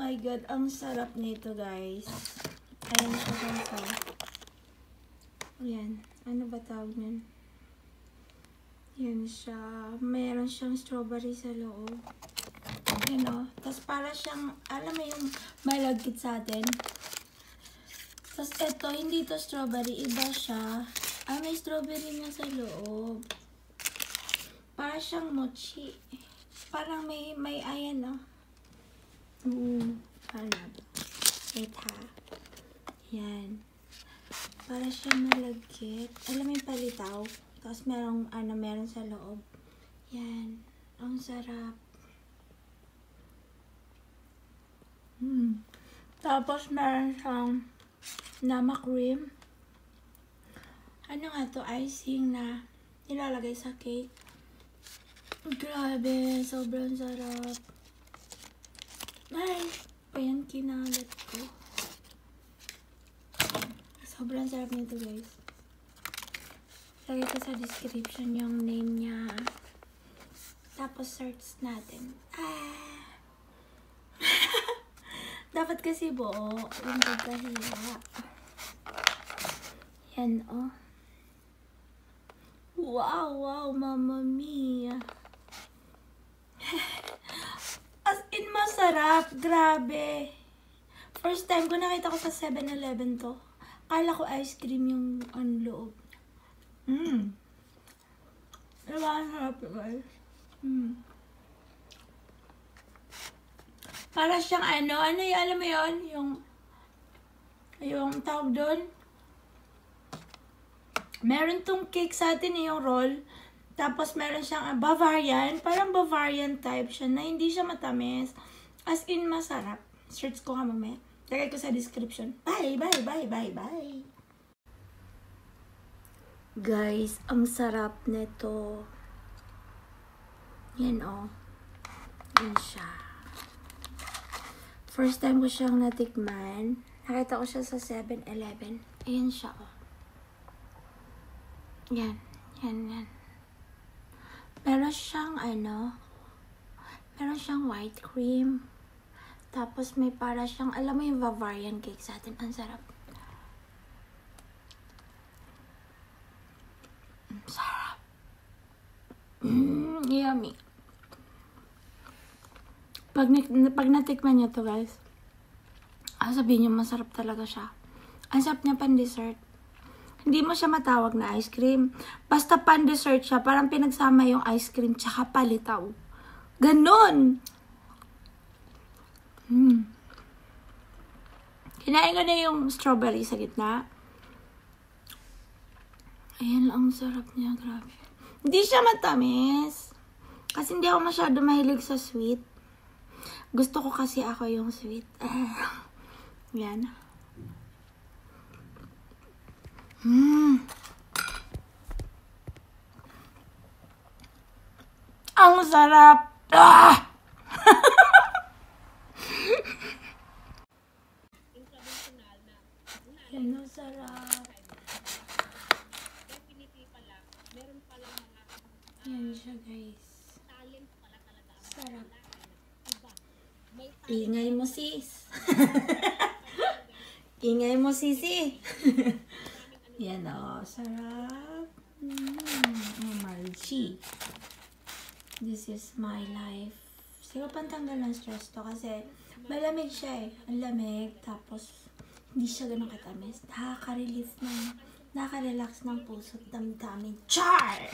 my God, ang sarap nito, guys. Ayan siya ganito. Ayan. Ano ba tawag niyan? Ayan siya. Meron siyang strawberry sa loob. Ayan o. Tapos para siyang, alam mo yung malagkit sa atin? Tapos eto, hindi to strawberry. Iba siya. Ah, may strawberry na sa loob. Para siyang mochi. Parang may ayan o. Parang. Wait ha. Ayan. Para siyang malagkit. Alam mo yung palitaw? Tapos merong, ano, meron sa loob. Ayan. Ang sarap. Tapos meron siyang nama cream. Ano nga to? Icing na nilalagay sa cake. Grabe. Sobrang sarap. Ay! Ayan, kinalat ko. Sobrang sarap nito, guys. Lagay ko sa description yung name niya. Tapos search natin. Ah! Dapat kasi buo. Yung pagkahila. Yan, oh. Wow, wow, Mamma Mia. As in, masarap. Grabe. First time ko nakita ko sa 7-Eleven to. Kala ko ice cream yung ang loob. Diba? Sarap yun, guys. Para siyang ano. Ano yung, alam mo yun? Yung tawag doon. Meron tong cake sa atin, yung roll. Tapos meron siyang Bavarian. Parang Bavarian type siya na hindi siya matamis. As in, masarap. Search ko ka mamaya. Lagay ko sa description. Bye, bye, bye, bye, bye. Guys, ang sarap nito. Yan, oh. Yan siya. First time ko siyang natikman. Nakita ko siya sa 7-Eleven. Ayan siya, oh. Yan, yan, yan. Meron siyang, ano, meron siyang white cream. Tapos may para siyang, alam mo yung Bavarian cake sa atin. Ang sarap. Ang sarap. Yummy. Pag natikman niyo to, guys, sabihin niyo masarap talaga siya. Ang sarap niya pan-dessert. Hindi mo siya matawag na ice cream. Basta pan-dessert siya. Parang pinagsama yung ice cream tsaka palitaw. Ganon! Kinain ko na yung strawberry sa gitna. Ayan, ang sarap niya. Grabe. Hindi siya matamis. Kasi hindi ako masyado mahilig sa sweet. Gusto ko kasi ako yung sweet. Ayan. Ang sarap. Ang sarap. Yan siya, guys. Sarap. Ingay mo, sis. Ingay mo, sisi. Yan, o. Sarap. Mochi. This is my life. Siguro pantanggal ng stress to kasi malamig siya, eh. Ang lamig. Tapos hindi siya ganun katamis. Nakaka-relief ng, nakaka-relax ng puso at damdamin. Char!